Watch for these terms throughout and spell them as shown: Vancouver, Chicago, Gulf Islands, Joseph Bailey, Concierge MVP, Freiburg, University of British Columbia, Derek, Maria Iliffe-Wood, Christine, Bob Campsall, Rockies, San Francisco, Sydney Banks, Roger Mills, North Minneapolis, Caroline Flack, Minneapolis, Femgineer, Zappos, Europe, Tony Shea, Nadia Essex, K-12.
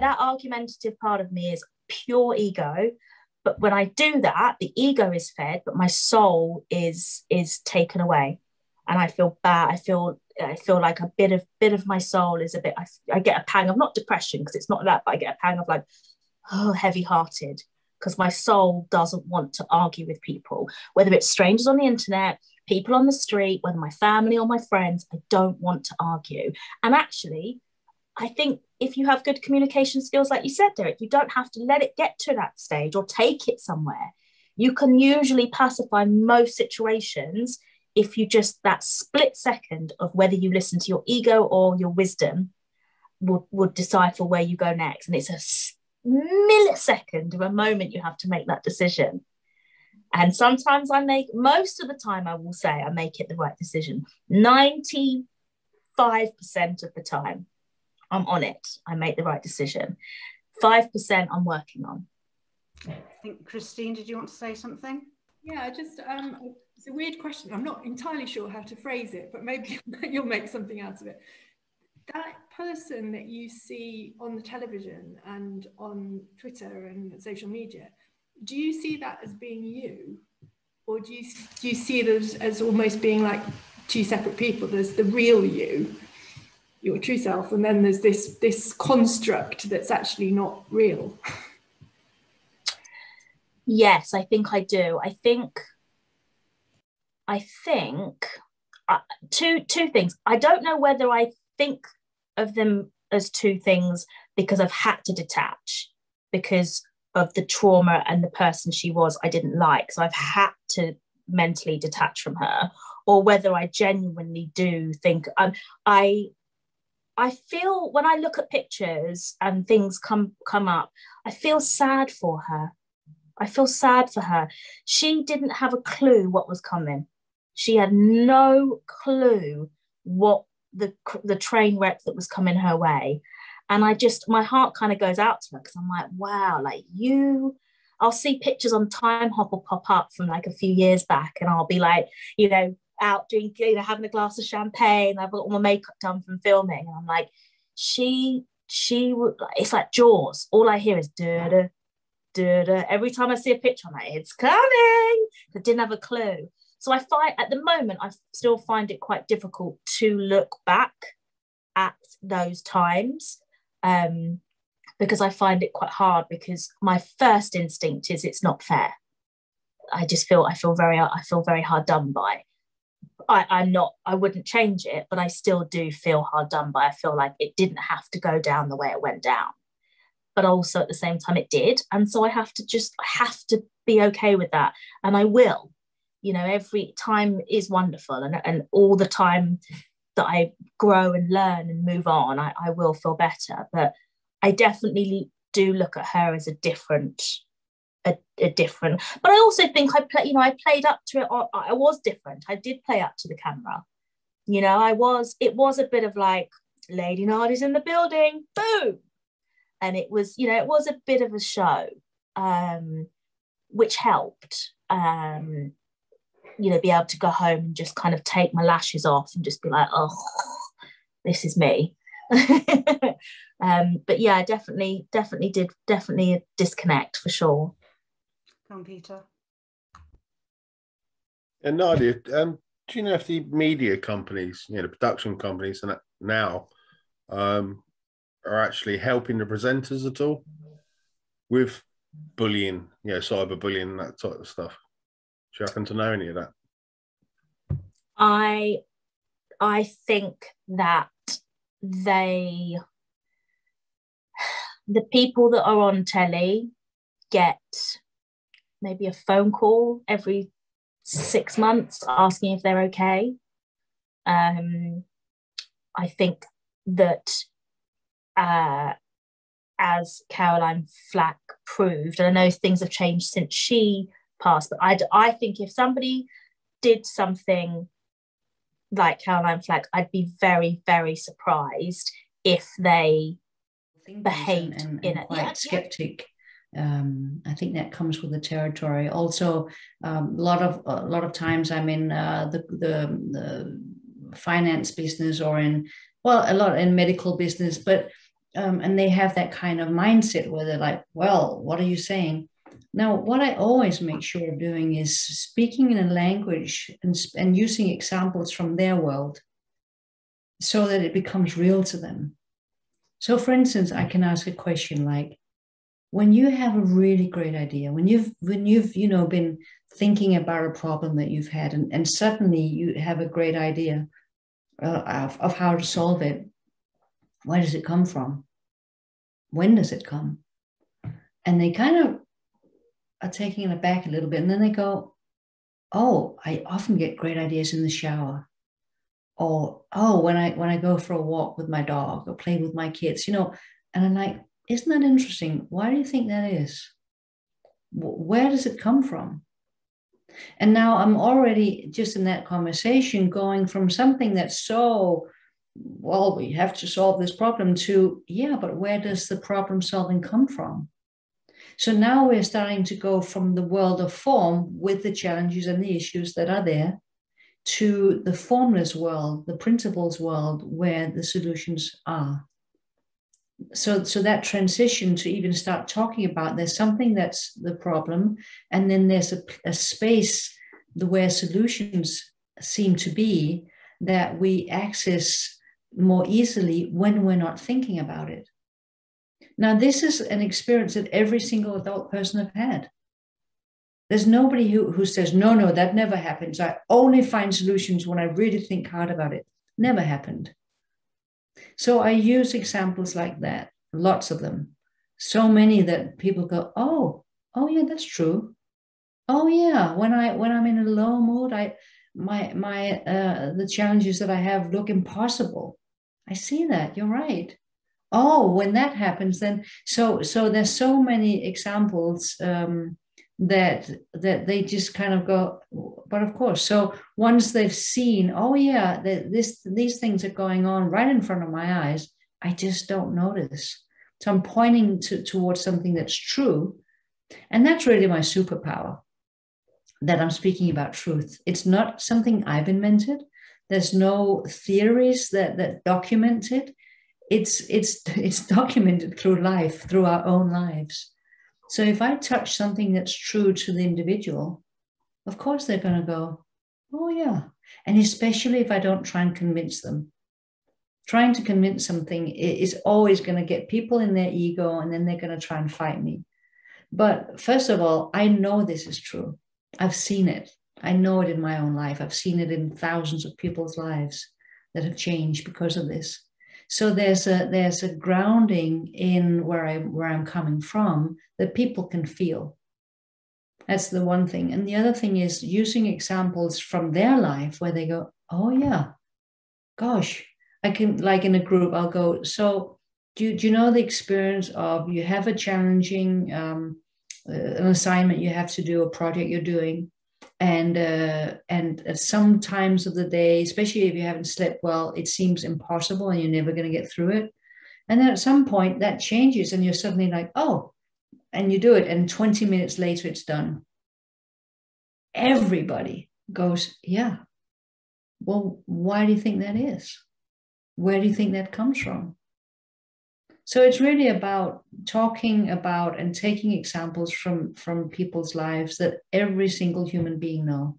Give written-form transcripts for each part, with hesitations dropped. That argumentative part of me is pure ego, but when I do that, the ego is fed, but my soul is taken away, and I feel bad. I feel like a bit of my soul is a bit. I get a pang of not depression because it's not that, but I get a pang of like, oh, heavy-hearted, because my soul doesn't want to argue with people, whether it's strangers on the internet, people on the street, whether my family or my friends. I don't want to argue, and actually, I think if you have good communication skills, like you said, Derek, you don't have to let it get to that stage or take it somewhere. You can usually pacify most situations if you just, that split second of whether you listen to your ego or your wisdom would decipher where you go next. And it's a millisecond of a moment you have to make that decision. And sometimes most of the time I will say I make it the right decision. 95% of the time, I'm on it. I make the right decision. 5% I'm working on. I think, Christine, did you want to say something? Yeah, just it's a weird question. I'm not entirely sure how to phrase it, but maybe you'll make something out of it. That person that you see on the television and on Twitter and social media, do you see that as being you? Or do you see it as almost being like two separate people? There's the real you, your true self, and then there's this construct that's actually not real. Yes, I think I do. I think two things. I don't know whether I think of them as two things because I've had to detach because of the trauma and the person she was I didn't like. So I've had to mentally detach from her, or whether I genuinely do think I feel when I look at pictures and things come up, I feel sad for her. I feel sad for her. She didn't have a clue what was coming. She had no clue what the train wreck that was coming her way. And my heart kind of goes out to her because I'm like, wow, like you, I'll see pictures on Time Hop will pop up from like a few years back and I'll be like, you know, out drinking, you know, having a glass of champagne. I've got all my makeup done from filming, and I'm like, she would. It's like Jaws. All I hear is da da da da. Every time I see a picture, I'm like, it's coming. I didn't have a clue. So I find at the moment, I still find it quite difficult to look back at those times because I find it quite hard. Because my first instinct is it's not fair. I feel very hard done by. I wouldn't change it, but I still do feel hard done by. I feel like it didn't have to go down the way it went down, but also at the same time it did. And so I have to be okay with that. And I will, you know, every time is wonderful. And all the time that I grow and learn and move on, I will feel better. But I definitely do look at her as a different, but I also think I played up to it. I was different. I did play up to the camera. You know, it was a bit of like Lady Nadia's in the building, boom. And it was a bit of a show, which helped, you know, be able to go home and just kind of take my lashes off and just be like, oh, this is me. But yeah, definitely a disconnect for sure. On Peter. And Nadia, do you know if the media companies, you know, the production companies and now are actually helping the presenters at all with bullying, you know, cyberbullying, that type of stuff? Do you happen to know any of that? I think that the people that are on telly get maybe a phone call every 6 months asking if they're okay. I think that as Caroline Flack proved, and I know things have changed since she passed, but I think if somebody did something like Caroline Flack, I'd be very, very surprised if they behaved and in quite it. Skeptic. I think that comes with the territory. Also, a lot of times I'm in the finance business, or in, well, a lot in medical business, but and they have that kind of mindset where they're like, well, what are you saying? Now, what I always make sure of doing is speaking in a language and using examples from their world so that it becomes real to them. So, for instance, I can ask a question like, when you have a really great idea, when you've been thinking about a problem that you've had, and suddenly you have a great idea of how to solve it, where does it come from? When does it come? And they kind of are taking it back a little bit, and then they go, oh, I often get great ideas in the shower, or, oh, when I go for a walk with my dog or play with my kids, and I'm like, isn't that interesting? Why do you think that is? Where does it come from? And now I'm already just in that conversation going from something that's so, well, we have to solve this problem, to, yeah, but where does the problem solving come from? So now we're starting to go from the world of form with the challenges and the issues that are there to the formless world, the principles world, where the solutions are. So that transition to even start talking about, there's something that's the problem, and then there's a space where solutions seem to be that we access more easily when we're not thinking about it. Now, this is an experience that every single adult person have had. There's nobody who says, no, that never happens. I only find solutions when I really think hard about it. Never happened. So I use examples like that, lots of them. So many that people go, oh yeah, that's true. Oh yeah, when I'm in a low mood, the challenges that I have look impossible. I see that, you're right. Oh, when that happens, then so there's so many examples that they just kind of go, but of course. So once they've seen, oh yeah, these things are going on right in front of my eyes, I just don't notice. So I'm pointing towards something that's true, and that's really my superpower, that I'm speaking about truth. It's not something I've invented. There's no theories that document it. It's documented through life, through our own lives. So if I touch something that's true to the individual, of course they're going to go, oh yeah. And especially if I don't try and convince them. Trying to convince something is always going to get people in their ego, and then they're going to try and fight me. But first of all, I know this is true. I've seen it. I know it in my own life. I've seen it in thousands of people's lives that have changed because of this. So there's a grounding in where I'm coming from that people can feel. That's the one thing. And the other thing is using examples from their life where they go, oh yeah, gosh, I can, like in a group, I'll go, so do you know the experience of, you have a challenging an assignment you have to do, a project you're doing, and at some times of the day, especially if you haven't slept well, it seems impossible and you're never going to get through it. And then at some point that changes and you're suddenly like, oh, and you do it, and 20 minutes later it's done. Everybody goes, yeah, well, why do you think that is? Where do you think that comes from? So it's really about talking about and taking examples from people's lives that every single human being know,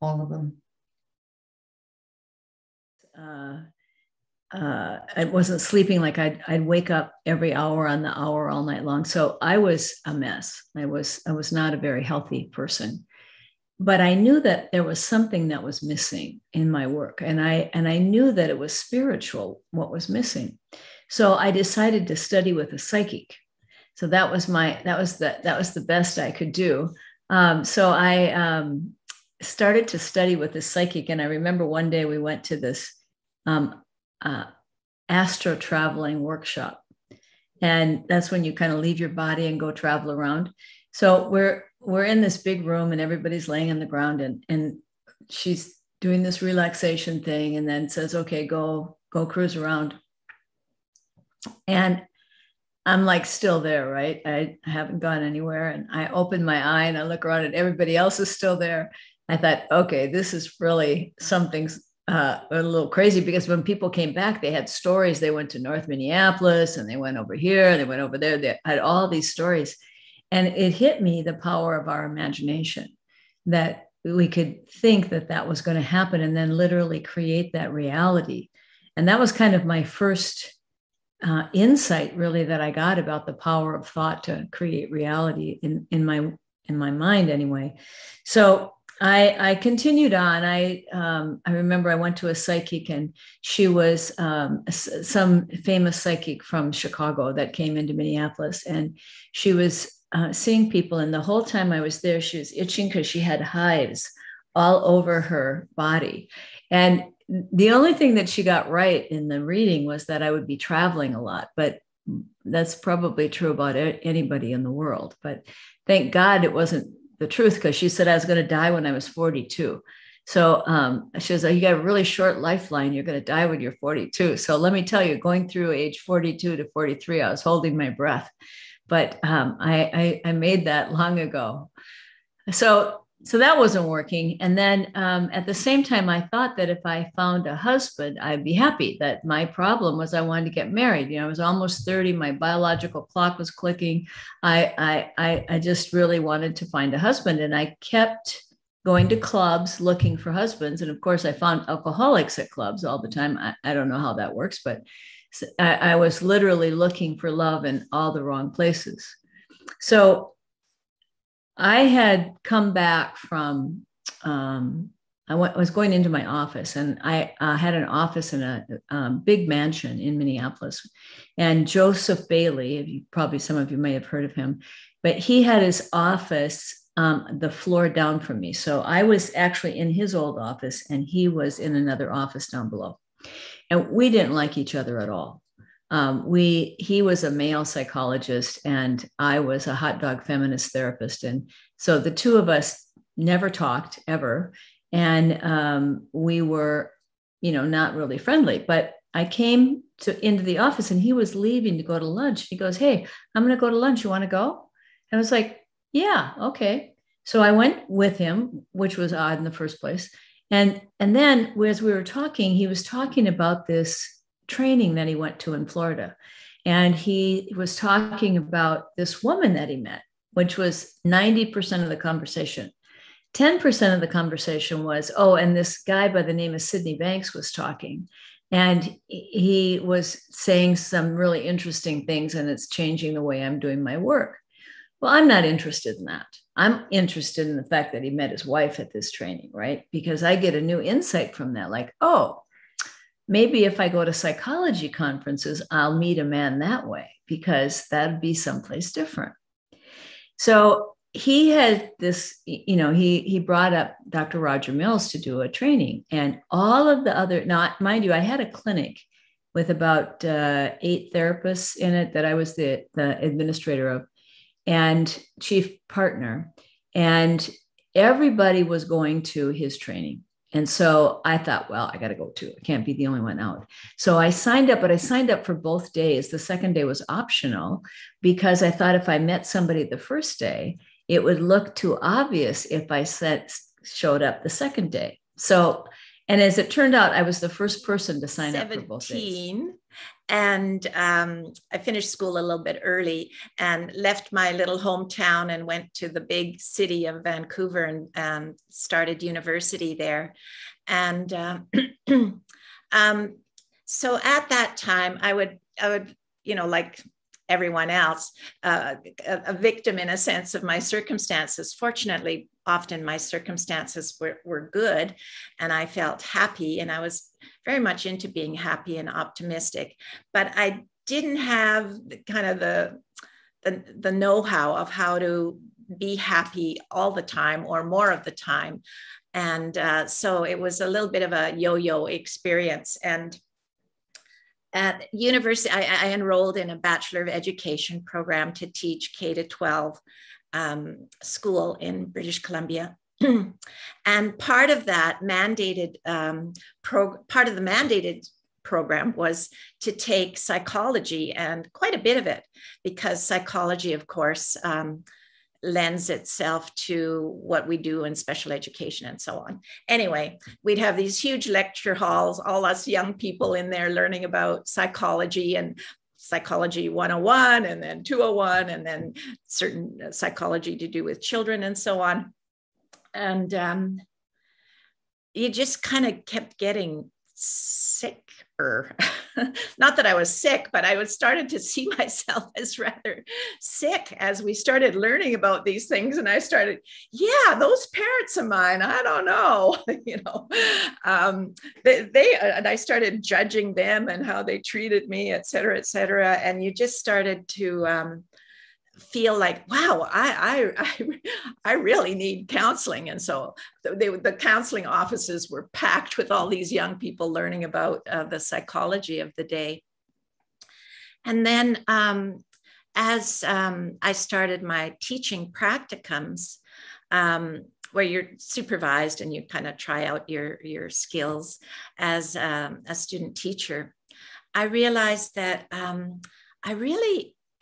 all of them. I wasn't sleeping, like I'd wake up every hour on the hour all night long. So I was a mess. I was not a very healthy person, but I knew that there was something that was missing in my work. And I knew that it was spiritual, what was missing. So I decided to study with a psychic. So that was the best I could do. So I started to study with a psychic. And I remember one day we went to this astro traveling workshop. And that's when you kind of leave your body and go travel around. So we're in this big room and everybody's laying on the ground, and she's doing this relaxation thing and then says, okay, go cruise around. And I'm like still there, right? I haven't gone anywhere. And I open my eye and I look around and everybody else is still there. I thought, okay, this is really something's a little crazy, because when people came back, they had stories. They went to North Minneapolis and they went over here and they went over there. They had all these stories. And it hit me, the power of our imagination, that we could think that that was going to happen and then literally create that reality. And that was kind of my first insight, really, that I got about the power of thought to create reality in my mind anyway. So I continued on. I remember I went to a psychic, and she was some famous psychic from Chicago that came into Minneapolis, and she was seeing people. And the whole time I was there, she was itching because she had hives all over her body. And the only thing that she got right in the reading was that I would be traveling a lot, but that's probably true about anybody in the world. But thank God it wasn't the truth, because she said I was going to die when I was 42. So she was like, you got a really short lifeline. You're going to die when you're 42. So let me tell you, going through age 42 to 43, I was holding my breath. But I made that long ago. So that wasn't working. And then at the same time, I thought that if I found a husband, I'd be happy. That my problem was I wanted to get married. You know, I was almost 30. My biological clock was clicking. I just really wanted to find a husband. And I kept going to clubs looking for husbands. And of course, I found alcoholics at clubs all the time. I don't know how that works, but I was literally looking for love in all the wrong places. So I had come back from, I was going into my office, and I had an office in a big mansion in Minneapolis. And Joseph Bailey, probably some of you may have heard of him, but he had his office the floor down from me. So I was actually in his old office, and he was in another office down below. And we didn't like each other at all. He was a male psychologist, and I was a hot dog feminist therapist. And so the two of us never talked ever. And we were, you know, not really friendly. But I came into the office, and he was leaving to go to lunch. He goes, "Hey, I'm going to go to lunch. You want to go?" And I was like, "Yeah, okay." So I went with him, which was odd in the first place. And then as we were talking, he was talking about this training that he went to in Florida. And he was talking about this woman that he met, which was 90% of the conversation. 10% of the conversation was, oh, and this guy by the name of Sydney Banks was talking. And he was saying some really interesting things, and it's changing the way I'm doing my work. Well, I'm not interested in that. I'm interested in the fact that he met his wife at this training, right? Because I get a new insight from that. Like, oh, maybe if I go to psychology conferences, I'll meet a man that way, because that'd be someplace different. So he had this, you know, he brought up Dr. Roger Mills to do a training, and all of the other, now, mind you, I had a clinic with about 8 therapists in it that I was the administrator of and chief partner, and everybody was going to his training. And so I thought, well, I got to go too. I can't be the only one out. So I signed up, but I signed up for both days. The second day was optional, because I thought if I met somebody the first day, it would look too obvious if I showed up the second day. So, and as it turned out, I was the first person to sign up for both days. And I finished school a little bit early and left my little hometown and went to the big city of Vancouver and started university there. And so at that time, I would, you know, like everyone else, a victim in a sense of my circumstances. Fortunately, often my circumstances were good, and I felt happy, and I was very much into being happy and optimistic, but I didn't have kind of the know-how of how to be happy all the time or more of the time. And so it was a little bit of a yo-yo experience. And at university, I enrolled in a Bachelor of Education program to teach K-12 school in British Columbia. And part of the mandated program was to take psychology, and quite a bit of it, because psychology, of course, lends itself to what we do in special education and so on. Anyway, we'd have these huge lecture halls, all us young people in there learning about psychology and psychology 101 and then 201 and then certain psychology to do with children and so on. And you just kind of kept getting sicker. Not that I was sick, but I started to see myself as rather sick as we started learning about these things. And I started, yeah, those parents of mine, I don't know, you know, and I started judging them and how they treated me, et cetera, et cetera. And you just started to feel like, wow, I really need counseling. And so the counseling offices were packed with all these young people learning about the psychology of the day. And then as I started my teaching practicums, where you're supervised and you kind of try out your skills as a student teacher, I realized that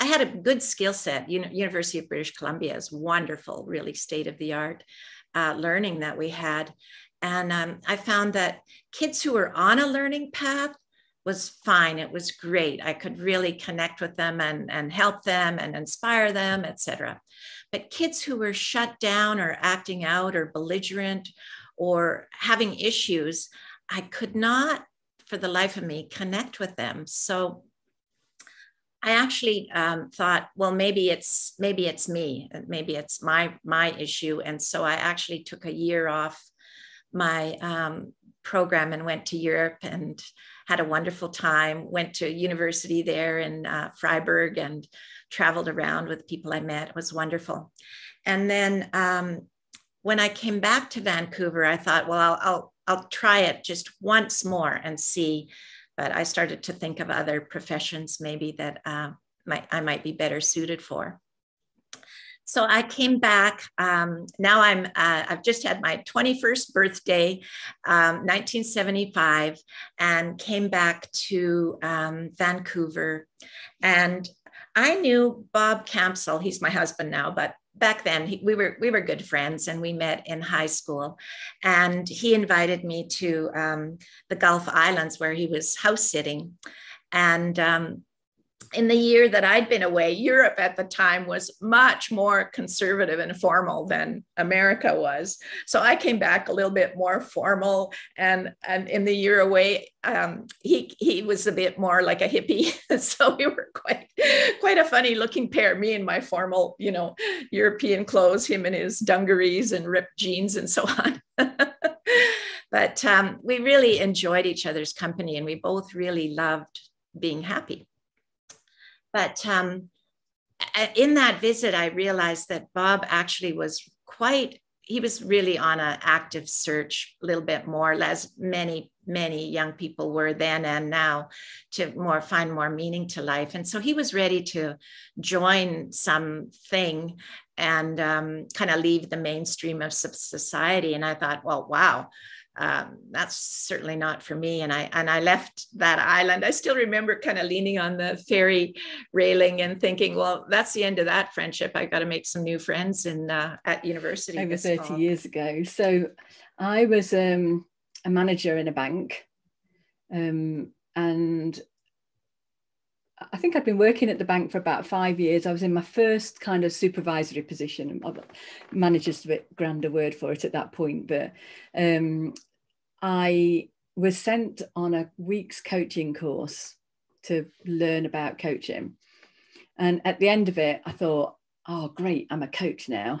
I had a good skill set. You know, University of British Columbia is wonderful, really state-of-the-art learning that we had. And I found that kids who were on a learning path was fine. It was great. I could really connect with them and help them and inspire them, etc. But kids who were shut down or acting out or belligerent or having issues, I could not, for the life of me, connect with them. So I actually thought, well, maybe it's me, maybe it's my issue. And so I actually took a year off my program and went to Europe and had a wonderful time, went to university there in Freiburg and traveled around with people I met. It was wonderful. And then when I came back to Vancouver, I thought, well, I'll try it just once more and see. But I started to think of other professions maybe that I might be better suited for. So I came back. Now I've just had my 21st birthday, 1975, and came back to Vancouver. And I knew Bob Campsall. He's my husband now, but back then we were good friends, and we met in high school. And he invited me to the Gulf Islands, where he was house sitting. And in the year that I'd been away, Europe at the time was much more conservative and formal than America was. So I came back a little bit more formal, and in the year away, he was a bit more like a hippie. So we were quite a funny looking pair, me in my formal, you know, European clothes, him in his dungarees and ripped jeans and so on. But we really enjoyed each other's company, and we both really loved being happy. But in that visit, I realized that Bob actually was he was really on an active search a little bit more, as many young people were then and now, to find more meaning to life. And so he was ready to join something and kind of leave the mainstream of society. And I thought, well, wow. That's certainly not for me. And I left that island. I still remember kind of leaning on the ferry railing and thinking, well, that's the end of that friendship. I got to make some new friends at university. Over 30 years ago. So I was a manager in a bank, and I think I'd been working at the bank for about 5 years. I was in my first kind of supervisory position. Manager's a bit grander word for it at that point, but I was sent on a week's coaching course to learn about coaching. And at the end of it, I thought, oh, great, I'm a coach now.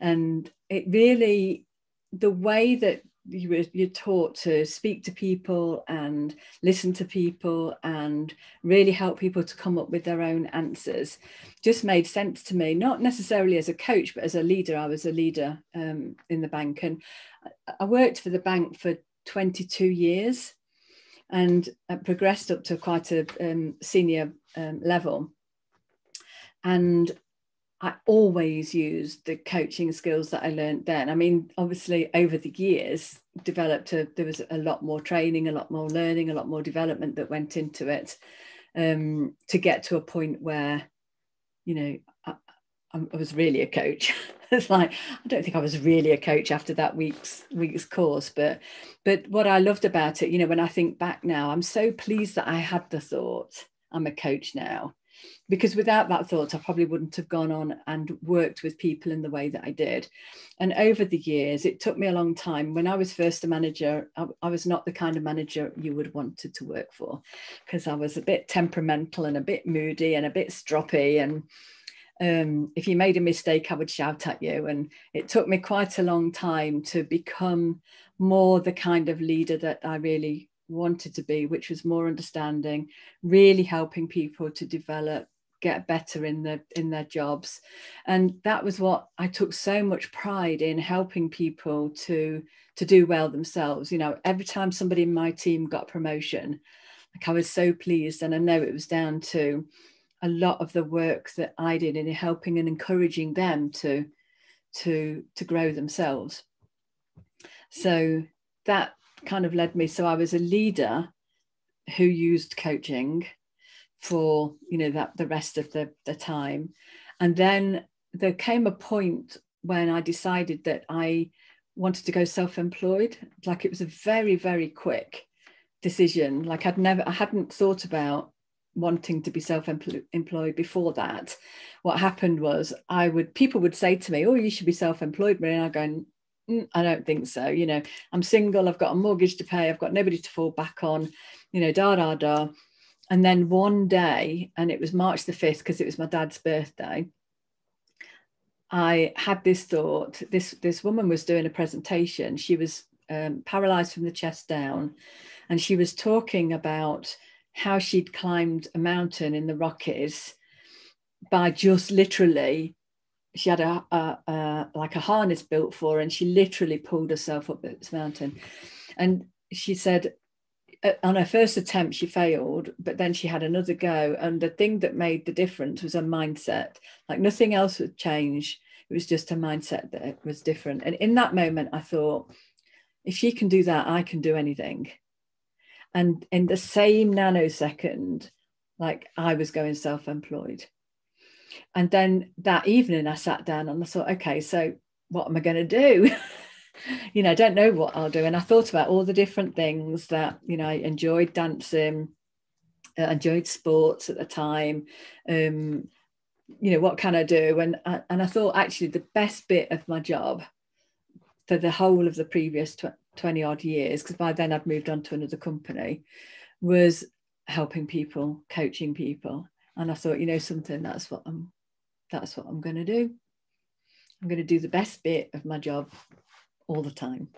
And it really, the way that you're taught to speak to people and listen to people and really help people to come up with their own answers just made sense to me, not necessarily as a coach, but as a leader. I was a leader in the bank, and I worked for the bank for 22 years and I progressed up to quite a senior level. And I always used the coaching skills that I learned then. I mean, obviously over the years developed, there was a lot more training, a lot more learning, a lot more development that went into it to get to a point where, you know, I was really a coach. It's like, I don't think I was really a coach after that week's course, but what I loved about it, you know, when I think back now, I'm so pleased that I had the thought, I'm a coach now, because without that thought, I probably wouldn't have gone on and worked with people in the way that I did. And over the years, it took me a long time. When I was first a manager, I was not the kind of manager you would have wanted to work for, because I was a bit temperamental and a bit moody and a bit stroppy, and if you made a mistake, I would shout at you. And it took me quite a long time to become more the kind of leader that I really wanted to be, which was more understanding, really helping people to develop, get better in their jobs. And that was what I took so much pride in, helping people to do well themselves. You know, every time somebody in my team got promotion, like, I was so pleased. And I know it was down to a lot of the work that I did in helping and encouraging them to grow themselves. So that kind of led me. So I was a leader who used coaching for, you know, that the rest of the time. And then there came a point when I decided that I wanted to go self-employed. Like, it was a very, very quick decision. Like, I hadn't thought about wanting to be self-employed before that. What happened was, people would say to me, oh, you should be self-employed, Marie, and I go, I don't think so. You know, I'm single, I've got a mortgage to pay, I've got nobody to fall back on, you know, da. And then one day, and it was March the 5th, because it was my dad's birthday, I had this thought. This woman was doing a presentation. She was paralyzed from the chest down, and she was talking about how she'd climbed a mountain in the Rockies by just literally, she had like a harness built for her, and she literally pulled herself up this mountain. And she said, on her first attempt, she failed, but then she had another go. And the thing that made the difference was her mindset. Like, nothing else would change. It was just her mindset that it was different. And in that moment, I thought, if she can do that, I can do anything. And in the same nanosecond, like, I was going self-employed. And then that evening I sat down and I thought, okay, so what am I going to do? You know, I don't know what I'll do. And I thought about all the different things that, you know, I enjoyed dancing, I enjoyed sports at the time. You know, what can I do? And I thought, actually, the best bit of my job for the whole of the previous 20 odd years, because by then I'd moved on to another company, was helping people, coaching people. And I thought, you know something, that's what I'm going to do. I'm going to do the best bit of my job all the time.